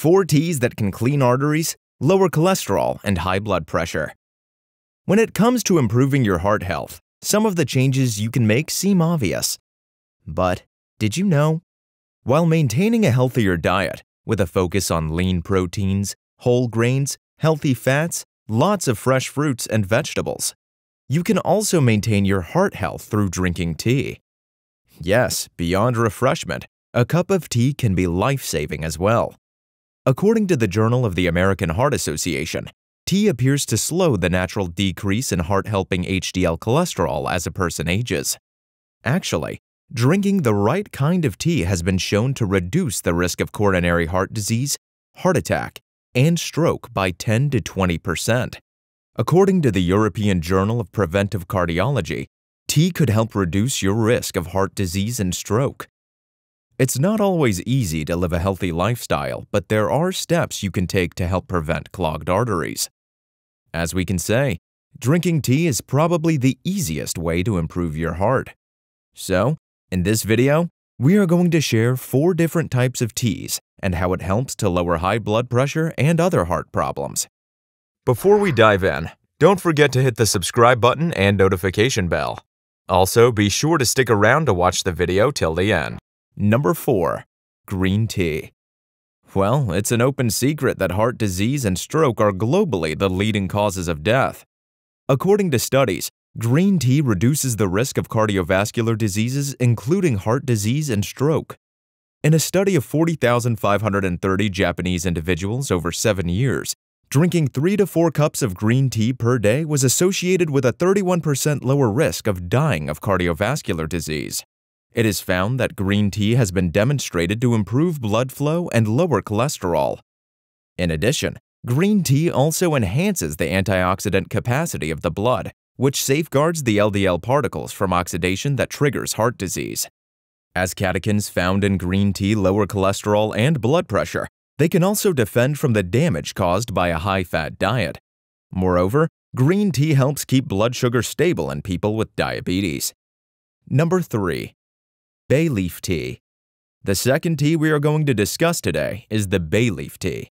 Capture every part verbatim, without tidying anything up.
Four T's that can clean arteries, lower cholesterol, and high blood pressure. When it comes to improving your heart health, some of the changes you can make seem obvious. But did you know? While maintaining a healthier diet, with a focus on lean proteins, whole grains, healthy fats, lots of fresh fruits and vegetables, you can also maintain your heart health through drinking tea. Yes, beyond refreshment, a cup of tea can be life-saving as well. According to the Journal of the American Heart Association, tea appears to slow the natural decrease in heart-helping H D L cholesterol as a person ages. Actually, drinking the right kind of tea has been shown to reduce the risk of coronary heart disease, heart attack, and stroke by ten to twenty percent. According to the European Journal of Preventive Cardiology, tea could help reduce your risk of heart disease and stroke. It's not always easy to live a healthy lifestyle, but there are steps you can take to help prevent clogged arteries. As we can say, drinking tea is probably the easiest way to improve your heart. So, in this video, we are going to share four different types of teas and how it helps to lower high blood pressure and other heart problems. Before we dive in, don't forget to hit the subscribe button and notification bell. Also, be sure to stick around to watch the video till the end. Number four. Green tea. Well, it's an open secret that heart disease and stroke are globally the leading causes of death. According to studies, green tea reduces the risk of cardiovascular diseases, including heart disease and stroke. In a study of forty thousand five hundred thirty Japanese individuals over seven years, drinking three to four cups of green tea per day was associated with a thirty-one percent lower risk of dying of cardiovascular disease. It is found that green tea has been demonstrated to improve blood flow and lower cholesterol. In addition, green tea also enhances the antioxidant capacity of the blood, which safeguards the L D L particles from oxidation that triggers heart disease. As catechins found in green tea lower cholesterol and blood pressure, they can also defend from the damage caused by a high-fat diet. Moreover, green tea helps keep blood sugar stable in people with diabetes. Number three. Bay leaf tea. The second tea we are going to discuss today is the bay leaf tea.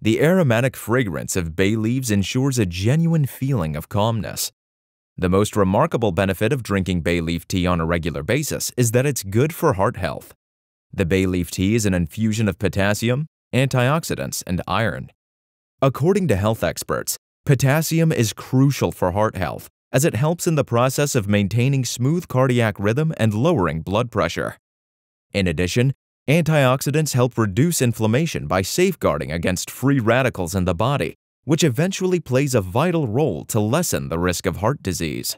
The aromatic fragrance of bay leaves ensures a genuine feeling of calmness. The most remarkable benefit of drinking bay leaf tea on a regular basis is that it's good for heart health. The bay leaf tea is an infusion of potassium, antioxidants, and iron. According to health experts, potassium is crucial for heart health, as it helps in the process of maintaining smooth cardiac rhythm and lowering blood pressure. In addition, antioxidants help reduce inflammation by safeguarding against free radicals in the body, which eventually plays a vital role to lessen the risk of heart disease.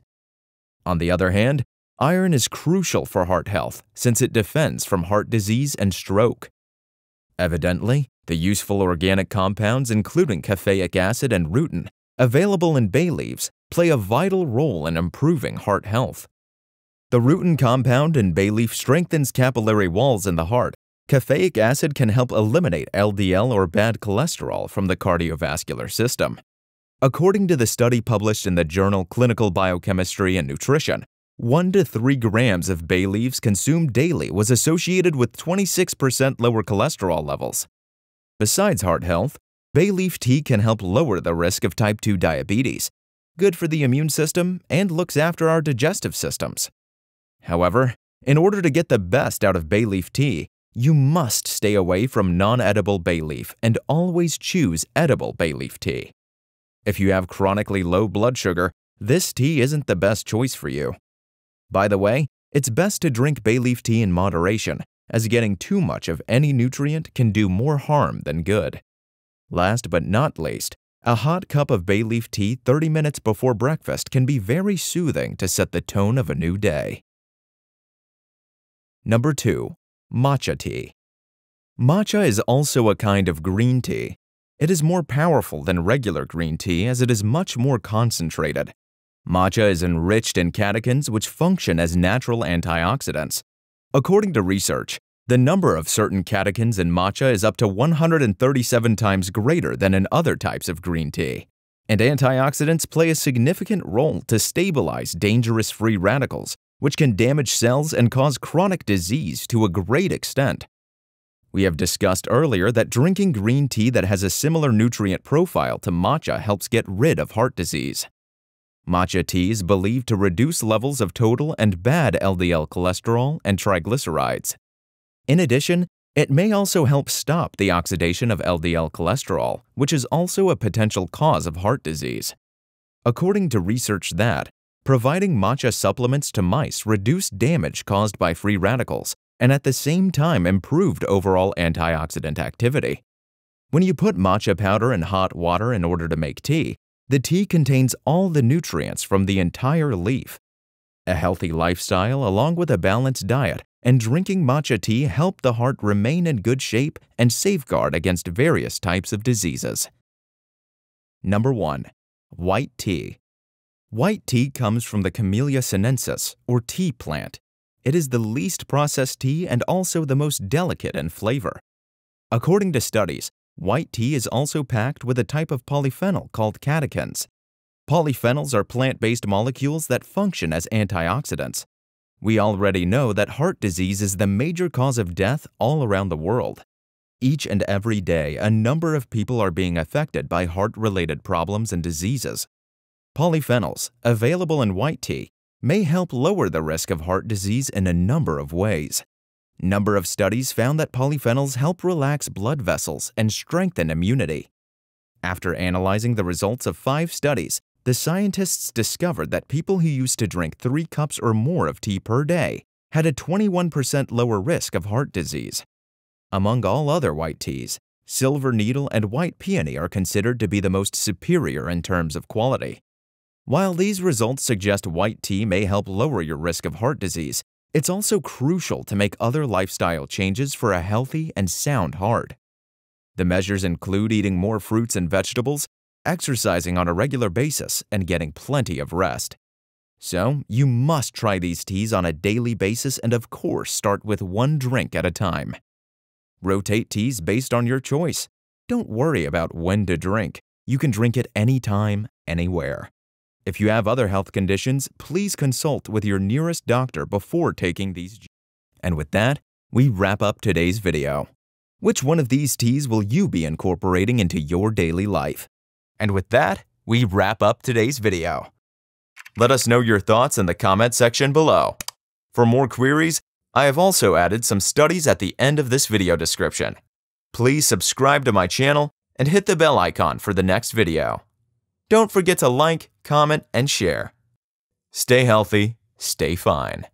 On the other hand, iron is crucial for heart health since it defends from heart disease and stroke. Evidently, the useful organic compounds, including caffeic acid and rutin, available in bay leaves, play a vital role in improving heart health. The rutin compound in bay leaf strengthens capillary walls in the heart. Caffeic acid can help eliminate L D L or bad cholesterol from the cardiovascular system. According to the study published in the journal Clinical Biochemistry and Nutrition, one to three grams of bay leaves consumed daily was associated with twenty-six percent lower cholesterol levels. Besides heart health, bay leaf tea can help lower the risk of type two diabetes, good for the immune system, and looks after our digestive systems. However, in order to get the best out of bay leaf tea, you must stay away from non-edible bay leaf and always choose edible bay leaf tea. If you have chronically low blood sugar, this tea isn't the best choice for you. By the way, it's best to drink bay leaf tea in moderation, as getting too much of any nutrient can do more harm than good. Last but not least, a hot cup of bay leaf tea thirty minutes before breakfast can be very soothing to set the tone of a new day. Number two. Matcha tea. Matcha is also a kind of green tea. It is more powerful than regular green tea as it is much more concentrated. Matcha is enriched in catechins which function as natural antioxidants. According to research, the number of certain catechins in matcha is up to one hundred thirty-seven times greater than in other types of green tea, and antioxidants play a significant role to stabilize dangerous free radicals, which can damage cells and cause chronic disease to a great extent. We have discussed earlier that drinking green tea that has a similar nutrient profile to matcha helps get rid of heart disease. Matcha tea is believed to reduce levels of total and bad L D L cholesterol and triglycerides. In addition, it may also help stop the oxidation of L D L cholesterol, which is also a potential cause of heart disease. According to research that, providing matcha supplements to mice reduced damage caused by free radicals, and at the same time improved overall antioxidant activity. When you put matcha powder in hot water in order to make tea, the tea contains all the nutrients from the entire leaf. A healthy lifestyle along with a balanced diet and drinking matcha tea help the heart remain in good shape and safeguard against various types of diseases. Number one. White tea. White tea comes from the Camellia sinensis, or tea plant. It is the least processed tea and also the most delicate in flavor. According to studies, white tea is also packed with a type of polyphenol called catechins. Polyphenols are plant-based molecules that function as antioxidants. We already know that heart disease is the major cause of death all around the world. Each and every day, a number of people are being affected by heart-related problems and diseases. Polyphenols, available in white tea, may help lower the risk of heart disease in a number of ways. Number of studies found that polyphenols help relax blood vessels and strengthen immunity. After analyzing the results of five studies, the scientists discovered that people who used to drink three cups or more of tea per day had a twenty-one percent lower risk of heart disease. Among all other white teas, silver needle and white peony are considered to be the most superior in terms of quality. While these results suggest white tea may help lower your risk of heart disease, it's also crucial to make other lifestyle changes for a healthy and sound heart. The measures include eating more fruits and vegetables, exercising on a regular basis, and getting plenty of rest. So, you must try these teas on a daily basis and of course start with one drink at a time. Rotate teas based on your choice. Don't worry about when to drink. You can drink at any time, anywhere. If you have other health conditions, please consult with your nearest doctor before taking these. And with that, we wrap up today's video. Which one of these teas will you be incorporating into your daily life? And with that, we wrap up today's video. Let us know your thoughts in the comment section below. For more queries, I have also added some studies at the end of this video description. Please subscribe to my channel and hit the bell icon for the next video. Don't forget to like, comment, and share. Stay healthy, stay fine.